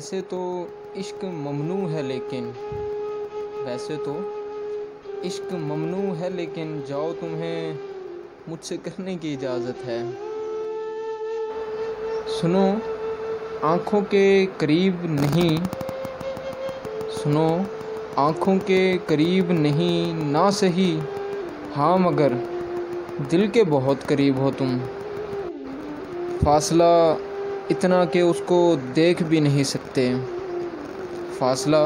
वैसे तो इश्क ममनू है लेकिन, वैसे तो इश्क ममनू है लेकिन जाओ तुम्हें मुझसे करने की इजाज़त है। सुनो आँखों के करीब नहीं, सुनो आँखों के करीब नहीं ना सही, हाँ मगर दिल के बहुत करीब हो तुम। फासला इतना कि उसको देख भी नहीं सकते, फासला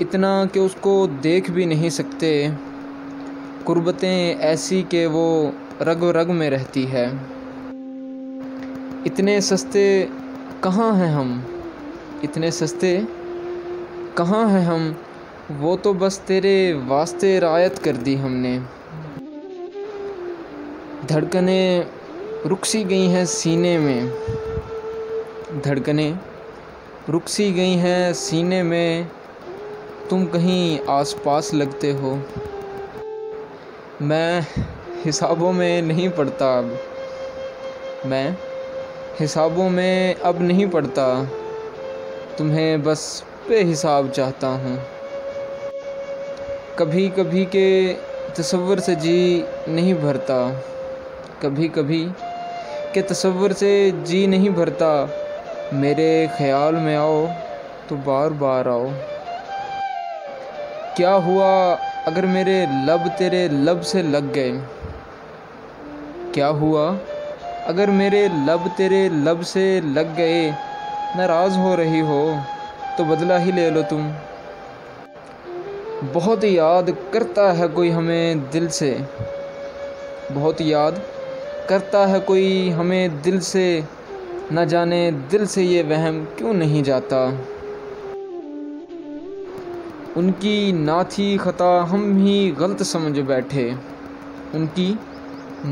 इतना कि उसको देख भी नहीं सकते, कुर्बतें ऐसी कि वो रग रग में रहती है। इतने सस्ते कहाँ हैं हम, इतने सस्ते कहाँ हैं हम, वो तो बस तेरे वास्ते रायत कर दी हमने। धड़कने रुक सी गई हैं सीने में, धड़कने रुक सी गई हैं सीने में, तुम कहीं आसपास लगते हो। मैं हिसाबों में नहीं पढ़ता अब, मैं हिसाबों में अब नहीं पढ़ता, तुम्हें बस बेहिसाब चाहता हूँ। कभी कभी के तसव्वुर से जी नहीं भरता, कभी कभी के तसव्वुर से जी नहीं भरता, मेरे ख्याल में आओ तो बार बार आओ। क्या हुआ अगर मेरे लब तेरे लब से लग गए, क्या हुआ अगर मेरे लब तेरे लब से लग गए, नाराज़ हो रही हो तो बदला ही ले लो तुम। बहुत याद करता है कोई हमें दिल से, बहुत याद करता है कोई हमें दिल से, न जाने दिल से ये वहम क्यों नहीं जाता। उनकी ना थी खता हम ही गलत समझ बैठे, उनकी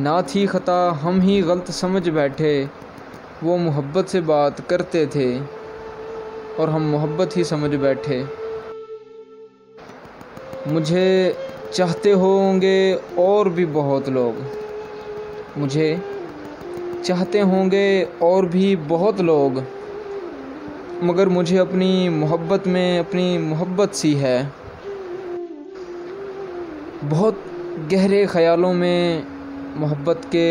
ना थी खता हम ही गलत समझ बैठे, वो मोहब्बत से बात करते थे और हम मोहब्बत ही समझ बैठे। मुझे चाहते होंगे और भी बहुत लोग, मुझे चाहते होंगे और भी बहुत लोग, मगर मुझे अपनी मोहब्बत में अपनी मोहब्बत सी है। बहुत गहरे ख़यालों में मोहब्बत के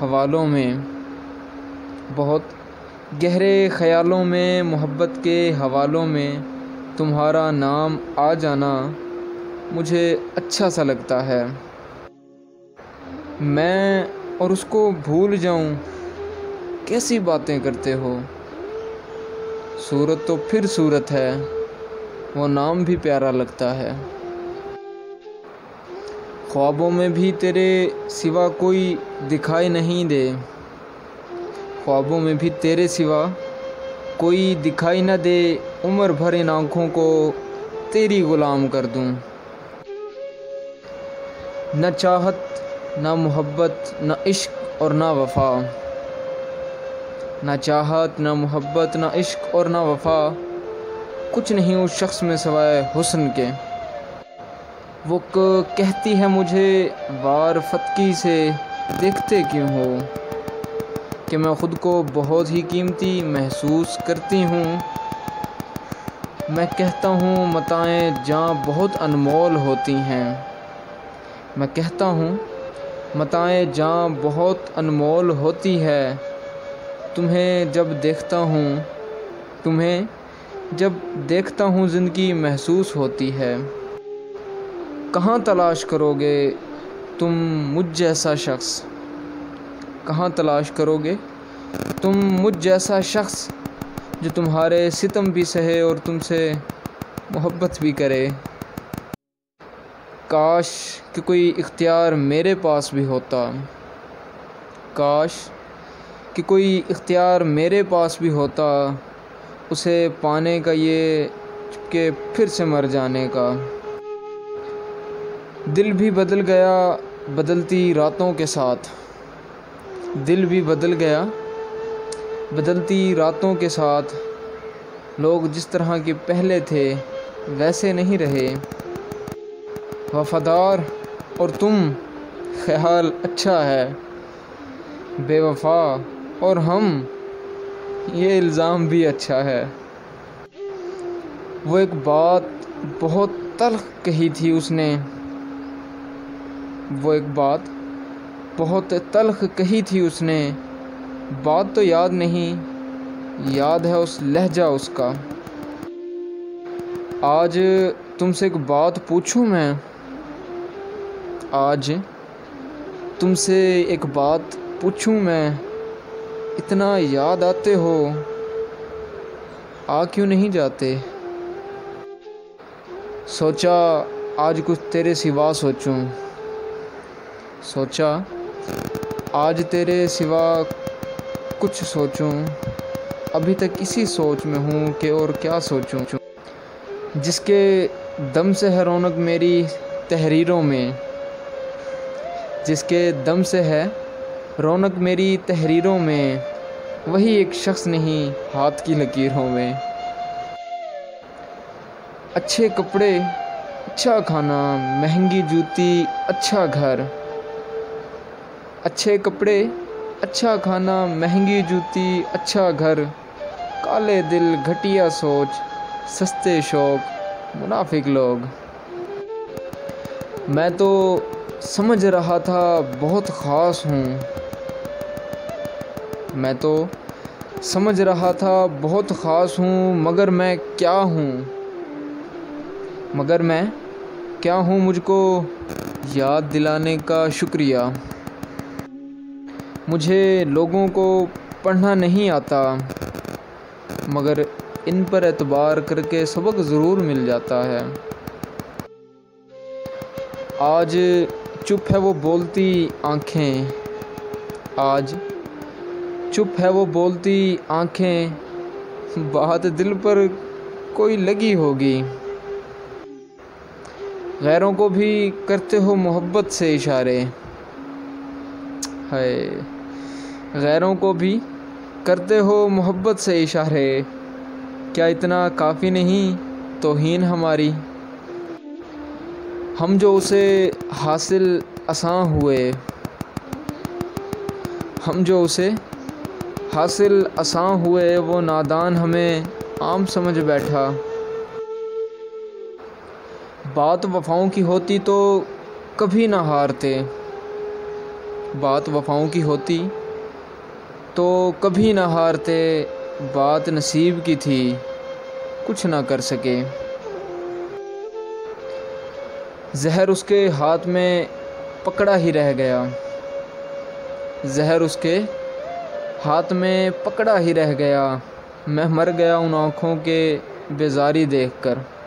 हवालों में, बहुत गहरे ख़यालों में मोहब्बत के हवालों में तुम्हारा नाम आ जाना मुझे अच्छा सा लगता है। मैं और उसको भूल जाऊं, कैसी बातें करते हो, सूरत तो फिर सूरत है, वो नाम भी प्यारा लगता है। ख्वाबों में भी तेरे सिवा कोई दिखाई नहीं दे, ख्वाबों में भी तेरे सिवा कोई दिखाई न दे, उम्र भर इन आँखों को तेरी ग़ुलाम कर दूं। न चाहत ना मोहब्बत ना इश्क और ना वफ़ा, ना चाहत ना मोहब्बत ना इश्क और ना वफ़ा, कुछ नहीं उस शख्स में सवाए हुस्न के। वो कहती है मुझे वार फतकी से देखते क्यों हो, कि मैं ख़ुद को बहुत ही कीमती महसूस करती हूँ। मैं कहता हूँ मताएं जहाँ बहुत अनमोल होती हैं, मैं कहता हूँ मताएं जहाँ बहुत अनमोल होती है, तुम्हें जब देखता हूँ, तुम्हें जब देखता हूँ ज़िंदगी महसूस होती है। कहाँ तलाश करोगे तुम मुझ जैसा शख्स, कहाँ तलाश करोगे तुम मुझ जैसा शख्स, जो तुम्हारे सितम भी सहे और तुमसे मोहब्बत भी करे। काश कि कोई इख्तियार मेरे पास भी होता, काश कि कोई इख्तियार मेरे पास भी होता, उसे पाने का ये चिपके फिर से मर जाने का। दिल भी बदल गया बदलती रातों के साथ, दिल भी बदल गया बदलती रातों के साथ, लोग जिस तरह के पहले थे वैसे नहीं रहे। वफ़ादार और तुम ख्याल अच्छा है, बेवफा और हम ये इल्ज़ाम भी अच्छा है। वो एक बात बहुत तल्ख कही थी उसने, वो एक बात बहुत तल्ख कही थी उसने, बात तो याद नहीं, याद है उस लहजा उसका। आज तुमसे एक बात पूछूं मैं, आज तुमसे एक बात पूछूं मैं, इतना याद आते हो आ क्यों नहीं जाते। सोचा आज कुछ तेरे सिवा सोचूं, सोचा आज तेरे सिवा कुछ सोचूं, अभी तक इसी सोच में हूँ कि और क्या सोचूं। जिसके दम से है रौनक मेरी तहरीरों में, जिसके दम से है रौनक मेरी तहरीरों में, वही एक शख्स नहीं हाथ की लकीरों में। अच्छे कपड़े, अच्छा खाना, महंगी जूती, अच्छा घर। अच्छे कपड़े, अच्छा खाना, महंगी जूती, अच्छा घर, काले दिल, घटिया सोच, सस्ते शौक, मुनाफिक लोग। मैं तो समझ रहा था बहुत ख़ास हूँ, मैं तो समझ रहा था बहुत ख़ास हूँ, मगर मैं क्या हूँ, मगर मैं क्या हूँ, मुझको याद दिलाने का शुक्रिया। मुझे लोगों को पढ़ना नहीं आता, मगर इन पर एतबार करके सबक ज़रूर मिल जाता है। आज चुप है वो बोलती आँखें, आज चुप है वो बोलती आँखें, बात दिल पर कोई लगी होगी। गैरों को भी करते हो मोहब्बत से इशारे, हाय, गैरों को भी करते हो मोहब्बत से इशारे, क्या इतना काफ़ी नहीं तौहीन हमारी। हम जो उसे हासिल आसां हुए, हम जो उसे हासिल आसां हुए, वो नादान हमें आम समझ बैठा। बात वफाओं की होती तो कभी ना हारते, बात वफाओं की होती तो कभी ना हारते, बात नसीब की थी कुछ ना कर सके। जहर उसके हाथ में पकड़ा ही रह गया, जहर उसके हाथ में पकड़ा ही रह गया, मैं मर गया उन आँखों के बेजारी देखकर।